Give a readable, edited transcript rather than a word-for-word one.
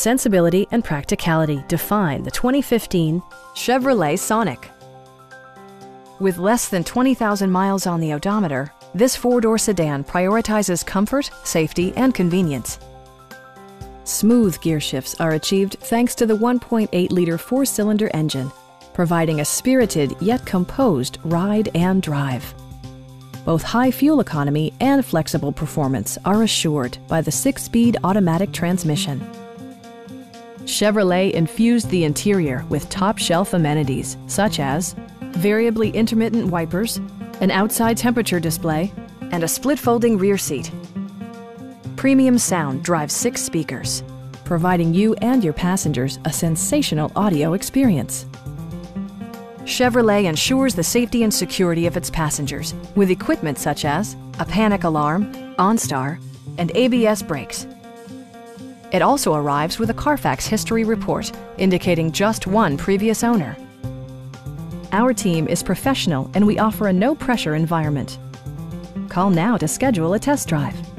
Sensibility and practicality define the 2015 Chevrolet Sonic. With less than 20,000 miles on the odometer, this four-door sedan prioritizes comfort, safety, and convenience. Smooth gear shifts are achieved thanks to the 1.8-liter four-cylinder engine, providing a spirited yet composed ride and drive. Both high fuel economy and flexible performance are assured by the 6-speed automatic transmission. Chevrolet infused the interior with top-shelf amenities such as variably intermittent wipers, an outside temperature display, and a split-folding rear seat. Premium sound drives 6 speakers, providing you and your passengers a sensational audio experience. Chevrolet ensures the safety and security of its passengers with equipment such as a panic alarm, OnStar, and ABS brakes. It also arrives with a Carfax history report indicating just one previous owner. Our team is professional and we offer a no-pressure environment. Call now to schedule a test drive.